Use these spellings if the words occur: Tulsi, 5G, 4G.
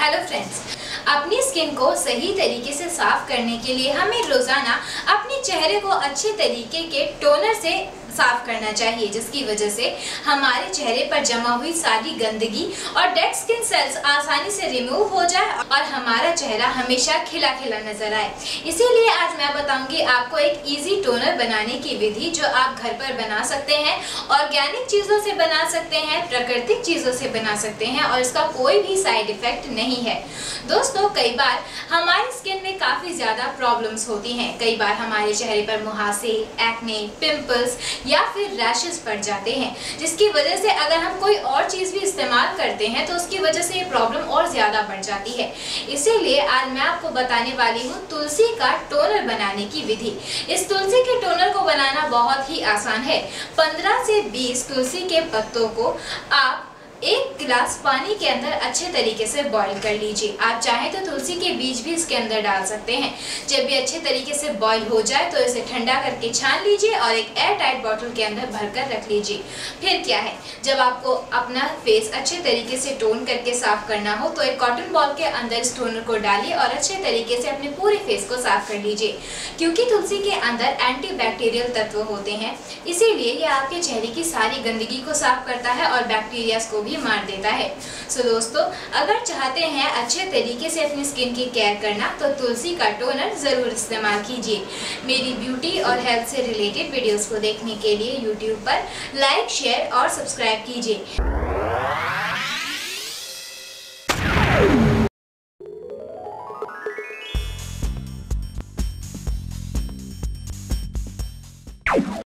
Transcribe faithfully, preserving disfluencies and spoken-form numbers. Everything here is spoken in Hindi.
हेलो फ्रेंड्स, अपनी स्किन को सही तरीके से साफ करने के लिए हमें रोज़ाना अपने चेहरे को अच्छे तरीके के टोनर से साफ करना चाहिए, जिसकी वजह से हमारे चेहरे पर जमा हुई सारी गंदगी और डेड स्किन सेल्स आसानी से रिमूव हो जाए और हमारा चेहरा हमेशा खिला खिला नजर आए। इसीलिए आज मैं बताऊंगी आपको एक इजी टोनर बनाने की विधि, जो आप घर पर बना सकते हैं, ऑर्गेनिक चीज़ों से बना सकते हैं, प्राकृतिक चीज़ों से बना सकते हैं और इसका कोई भी साइड इफेक्ट नहीं है। दोस्तों, कई बार हमारी स्किन में काफ़ी ज़्यादा प्रॉब्लम्स होती हैं। कई बार हमारे चेहरे पर मुहासे, एक्ने, पिम्पल्स या फिर रैशेस पड़ जाते हैं, जिसकी वजह से अगर हम कोई और चीज़ भी इस्तेमाल करते हैं तो उसकी वजह से ये प्रॉब्लम और ज़्यादा बढ़ जाती है। इसीलिए आज मैं आपको बताने वाली हूँ तुलसी का टोनर बनाने की विधि। इस तुलसी के टोनर को बनाना बहुत ही आसान है। पंद्रह से बीस तुलसी के पत्तों को आप एक गिलास पानी के अंदर अच्छे तरीके से बॉईल कर लीजिए। आप चाहें तो तुलसी के बीज भी इसके अंदर डाल सकते हैं। जब ये अच्छे तरीके से बॉईल हो जाए तो इसे ठंडा करके छान लीजिए और एक एयर टाइट बॉटल के अंदर भरकर रख लीजिए। फिर क्या है, जब आपको अपना फेस अच्छे तरीके से टोन करके साफ करना हो तो एक कॉटन बॉल के अंदर इस टोनर को डालिए और अच्छे तरीके से अपने पूरे फेस को साफ कर लीजिए, क्योंकि तुलसी के अंदर एंटी बैक्टीरियल तत्व होते हैं। इसीलिए ये आपके चेहरे की सारी गंदगी को साफ करता है और बैक्टीरियाज को भी मार देता है। सो दोस्तों, अगर चाहते हैं अच्छे तरीके से अपनी स्किन की केयर करना तो तुलसी का टोनर ज़रूर इस्तेमाल कीजिए। मेरी ब्यूटी और हेल्थ से रिलेटेड वीडियोस को देखने के लिए यूट्यूब पर लाइक, शेयर और सब्सक्राइब कीजिए।